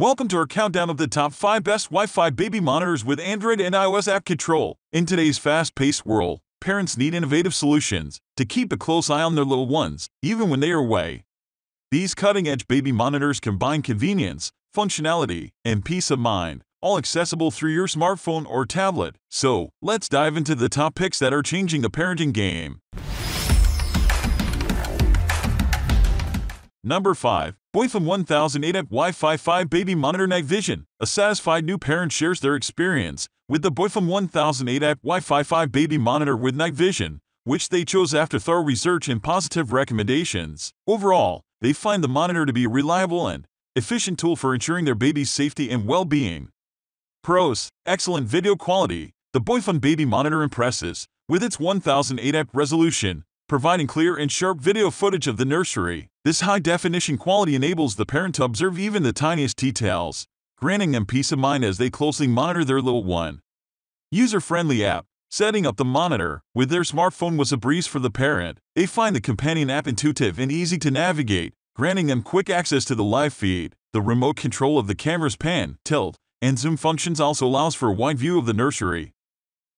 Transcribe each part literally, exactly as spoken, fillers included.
Welcome to our countdown of the top five best Wi-Fi baby monitors with Android and iOS app control. In today's fast-paced world, parents need innovative solutions to keep a close eye on their little ones, even when they are away. These cutting-edge baby monitors combine convenience, functionality, and peace of mind, all accessible through your smartphone or tablet. So, let's dive into the top picks that are changing the parenting game. Number five. Boyfun one thousand eight App Wi-Fi five Baby Monitor Night Vision. A satisfied new parent shares their experience with the Boyfun one thousand eight App Wi-Fi five Baby Monitor with Night Vision, which they chose after thorough research and positive recommendations. Overall, they find the monitor to be a reliable and efficient tool for ensuring their baby's safety and well-being. Pros: excellent video quality. The Boyfun Baby Monitor impresses with its one thousand eight App resolution, providing clear and sharp video footage of the nursery. This high-definition quality enables the parent to observe even the tiniest details, granting them peace of mind as they closely monitor their little one. User-friendly app. Setting up the monitor with their smartphone was a breeze for the parent. They find the companion app intuitive and easy to navigate, granting them quick access to the live feed. The remote control of the camera's pan, tilt, and zoom functions also allows for a wide view of the nursery.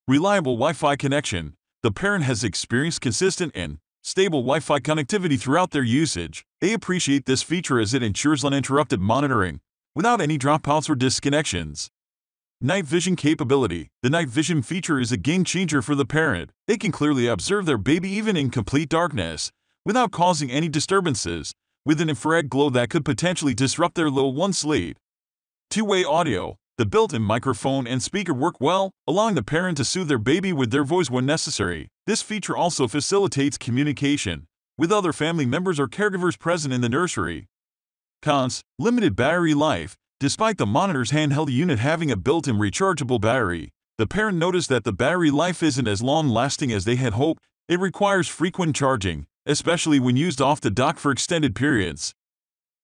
Reliable Wi-Fi connection. The parent has experienced consistent and stable Wi-Fi connectivity throughout their usage. They appreciate this feature as it ensures uninterrupted monitoring without any dropouts or disconnections. Night vision capability. The night vision feature is a game changer for the parent. They can clearly observe their baby even in complete darkness without causing any disturbances, with an infrared glow that could potentially disrupt their little one's sleep. Two-way audio. The built-in microphone and speaker work well, allowing the parent to soothe their baby with their voice when necessary. This feature also facilitates communication with other family members or caregivers present in the nursery. Cons: limited battery life. Despite the monitor's handheld unit having a built-in rechargeable battery, the parent noticed that the battery life isn't as long-lasting as they had hoped. It requires frequent charging, especially when used off the dock for extended periods.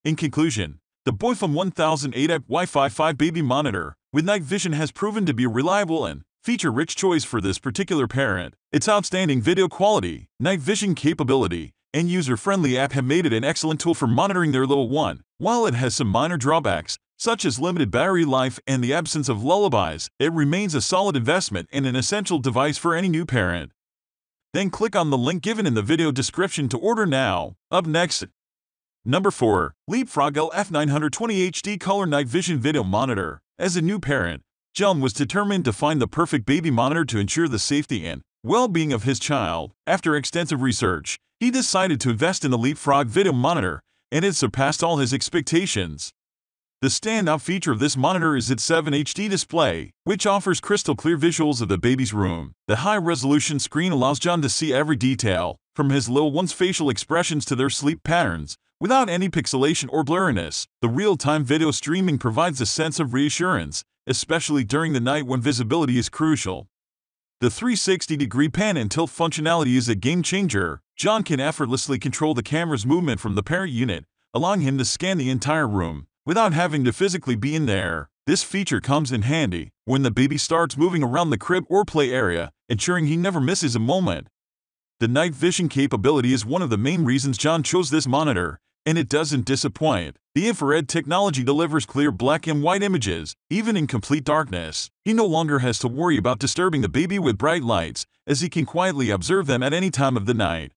In conclusion, the Boyfun one thousand eight App Wi-Fi five Baby Monitor with Night Vision has proven to be a reliable and feature-rich choice for this particular parent. Its outstanding video quality, night vision capability, and user-friendly app have made it an excellent tool for monitoring their little one. While it has some minor drawbacks, such as limited battery life and the absence of lullabies, it remains a solid investment and an essential device for any new parent. Then click on the link given in the video description to order now. Up next. Number four. LeapFrog L F nine twenty H D Color Night Vision Video Monitor. As a new parent, John was determined to find the perfect baby monitor to ensure the safety and well-being of his child. After extensive research, he decided to invest in the LeapFrog video monitor, and it surpassed all his expectations. The standout feature of this monitor is its seven H D display, which offers crystal-clear visuals of the baby's room. The high-resolution screen allows John to see every detail, from his little one's facial expressions to their sleep patterns, without any pixelation or blurriness. The real-time video streaming provides a sense of reassurance, especially during the night when visibility is crucial. The three hundred sixty degree pan and tilt functionality is a game-changer. John can effortlessly control the camera's movement from the parent unit, allowing him to scan the entire room without having to physically be in there. This feature comes in handy when the baby starts moving around the crib or play area, ensuring he never misses a moment. The night vision capability is one of the main reasons John chose this monitor, and it doesn't disappoint. The infrared technology delivers clear black and white images, even in complete darkness. He no longer has to worry about disturbing the baby with bright lights, as he can quietly observe them at any time of the night.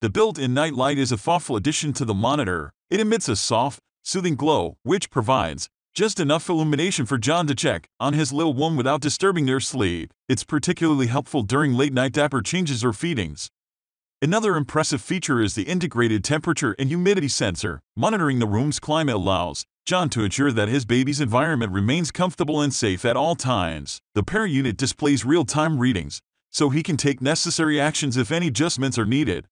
The built-in night light is a thoughtful addition to the monitor. It emits a soft, soothing glow, which provides just enough illumination for John to check on his little one without disturbing their sleep. It's particularly helpful during late-night diaper changes or feedings. Another impressive feature is the integrated temperature and humidity sensor. Monitoring the room's climate allows John to ensure that his baby's environment remains comfortable and safe at all times. The parent unit displays real-time readings, so he can take necessary actions if any adjustments are needed.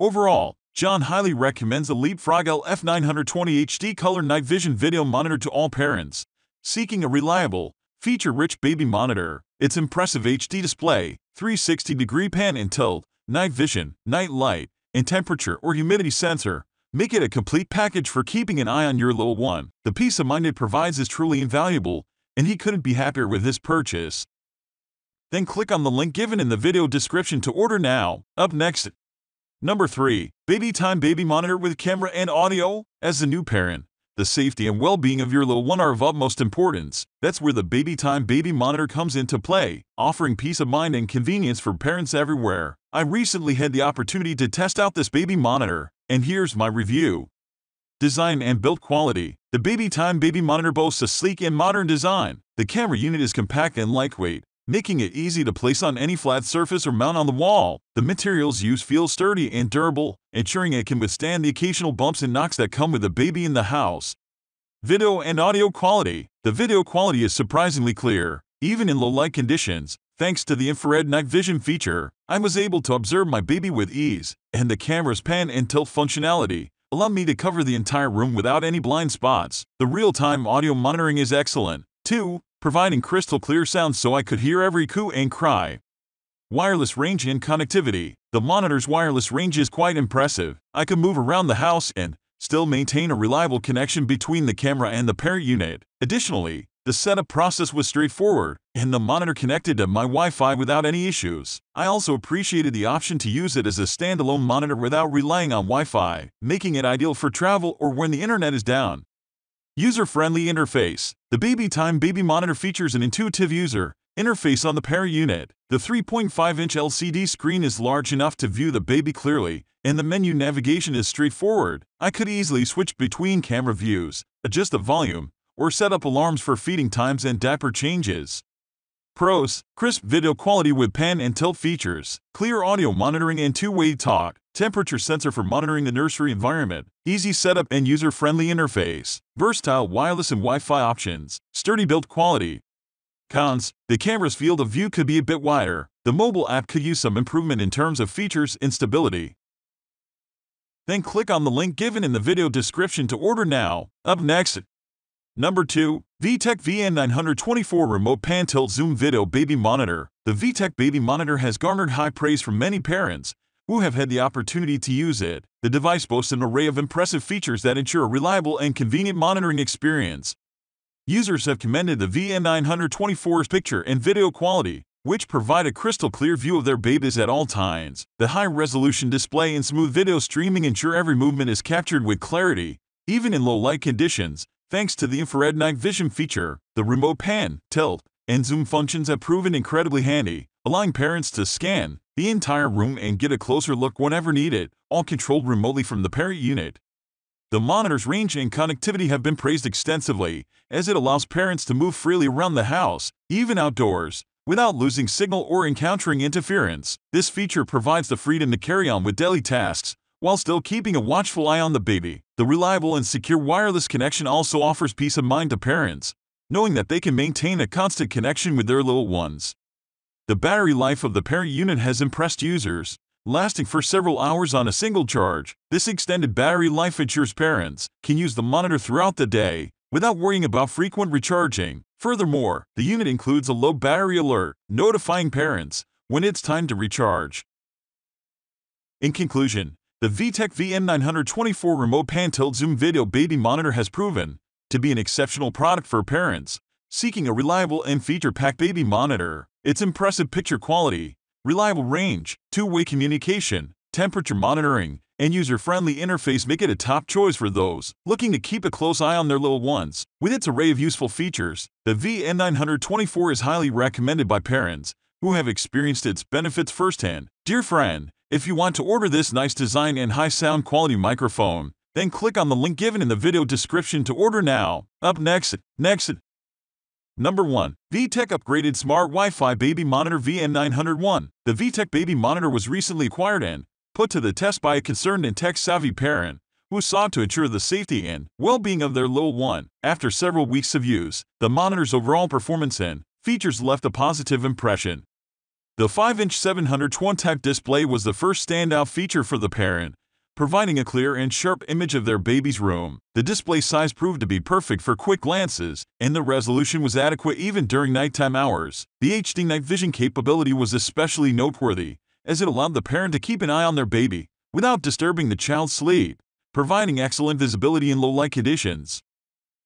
Overall, John highly recommends the LeapFrog L F nine twenty H D Color Night Vision Video Monitor to all parents seeking a reliable, feature-rich baby monitor. Its impressive H D display, three hundred sixty degree pan and tilt, night vision, night light, and temperature or humidity sensor make it a complete package for keeping an eye on your little one. The peace of mind it provides is truly invaluable, and he couldn't be happier with his purchase. Then click on the link given in the video description to order now. Up next. Number three. Baby Time Baby Monitor with Camera and Audio. As a new parent, The safety and well-being of your little one are of utmost importance. That's where the Baby Time Baby Monitor comes into play, offering peace of mind and convenience for parents everywhere. I recently had the opportunity to test out this baby monitor, and here's my review. Design and build quality. The Baby Time Baby Monitor boasts a sleek and modern design. The camera unit is compact and lightweight, making it easy to place on any flat surface or mount on the wall. The materials used feel sturdy and durable, ensuring it can withstand the occasional bumps and knocks that come with a baby in the house. Video and audio quality. The video quality is surprisingly clear, even in low light conditions. Thanks to the infrared night vision feature, I was able to observe my baby with ease, and the camera's pan and tilt functionality allowed me to cover the entire room without any blind spots. The real-time audio monitoring is excellent, too, providing crystal clear sound so I could hear every coo and cry. Wireless range and connectivity. The monitor's wireless range is quite impressive. I could move around the house and still maintain a reliable connection between the camera and the parent unit. Additionally, the setup process was straightforward, and the monitor connected to my Wi-Fi without any issues. I also appreciated the option to use it as a standalone monitor without relying on Wi-Fi, making it ideal for travel or when the internet is down. User-friendly interface. The Baby Time Baby Monitor features an intuitive user interface on the parent unit. The three point five inch L C D screen is large enough to view the baby clearly, and the menu navigation is straightforward. I could easily switch between camera views, adjust the volume, or set up alarms for feeding times and diaper changes. Pros: crisp video quality with pan and tilt features, clear audio monitoring and two-way talk, temperature sensor for monitoring the nursery environment, easy setup and user-friendly interface, versatile wireless and Wi-Fi options, sturdy build quality. Cons: the camera's field of view could be a bit wider. The mobile app could use some improvement in terms of features and stability. Then click on the link given in the video description to order now. Up next, Number two. VTech V M nine twenty-four Remote Pan Tilt Zoom Video Baby Monitor. The VTech Baby Monitor has garnered high praise from many parents who have had the opportunity to use it. The device boasts an array of impressive features that ensure a reliable and convenient monitoring experience. Users have commended the V M nine twenty-four's picture and video quality, which provide a crystal clear view of their babies at all times. The high-resolution display and smooth video streaming ensure every movement is captured with clarity, even in low-light conditions. Thanks to the infrared night vision feature, the remote pan, tilt, and zoom functions have proven incredibly handy, allowing parents to scan the entire room and get a closer look whenever needed, all controlled remotely from the parent unit. The monitor's range and connectivity have been praised extensively, as it allows parents to move freely around the house, even outdoors, without losing signal or encountering interference. This feature provides the freedom to carry on with daily tasks, while still keeping a watchful eye on the baby. The reliable and secure wireless connection also offers peace of mind to parents, knowing that they can maintain a constant connection with their little ones. The battery life of the parent unit has impressed users, lasting for several hours on a single charge. This extended battery life ensures parents can use the monitor throughout the day without worrying about frequent recharging. Furthermore, the unit includes a low battery alert, notifying parents when it's time to recharge. In conclusion, the VTech V M nine twenty-four Remote Pan Tilt Zoom Video Baby Monitor has proven to be an exceptional product for parents seeking a reliable and feature-packed baby monitor. Its impressive picture quality, reliable range, two-way communication, temperature monitoring, and user-friendly interface make it a top choice for those looking to keep a close eye on their little ones. With its array of useful features, the V M nine twenty-four is highly recommended by parents who have experienced its benefits firsthand. Dear friend, if you want to order this nice design and high sound quality microphone, then click on the link given in the video description to order now. Up next, next. Number one. VTech Upgraded Smart Wi-Fi Baby Monitor V M nine oh one. The VTech Baby Monitor was recently acquired and put to the test by a concerned and tech-savvy parent who sought to ensure the safety and well-being of their little one. After several weeks of use, the monitor's overall performance and features left a positive impression. The five inch seven hundred twenty F display was the first standout feature for the parent, providing a clear and sharp image of their baby's room. The display size proved to be perfect for quick glances, and the resolution was adequate even during nighttime hours. The H D night vision capability was especially noteworthy, as it allowed the parent to keep an eye on their baby without disturbing the child's sleep, providing excellent visibility in low-light conditions.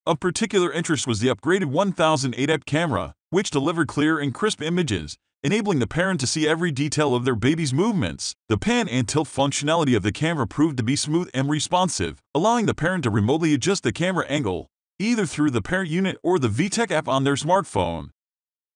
Of particular interest was the upgraded one thousand eight F camera, which delivered clear and crisp images enabling the parent to see every detail of their baby's movements. The pan and tilt functionality of the camera proved to be smooth and responsive, allowing the parent to remotely adjust the camera angle, either through the parent unit or the VTech app on their smartphone.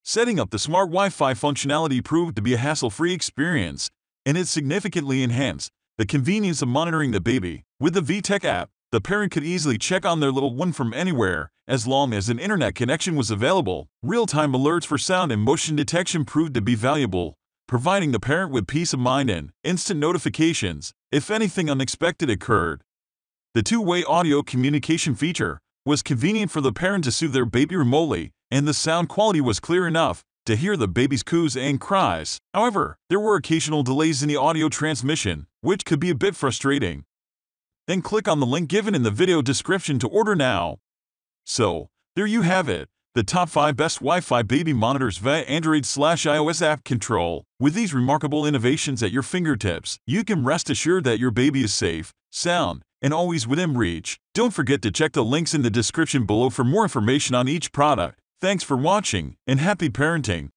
Setting up the smart Wi-Fi functionality proved to be a hassle-free experience, and it significantly enhanced the convenience of monitoring the baby. With the VTech app, the parent could easily check on their little one from anywhere, as long as an internet connection was available. Real-time alerts for sound and motion detection proved to be valuable, providing the parent with peace of mind and instant notifications if anything unexpected occurred. The two-way audio communication feature was convenient for the parent to soothe their baby remotely, and the sound quality was clear enough to hear the baby's coos and cries. However, there were occasional delays in the audio transmission, which could be a bit frustrating. Then click on the link given in the video description to order now. So, there you have it, the top five best Wi-Fi baby monitors via Android slash iOS app control. With these remarkable innovations at your fingertips, you can rest assured that your baby is safe, sound, and always within reach. Don't forget to check the links in the description below for more information on each product. Thanks for watching, and happy parenting!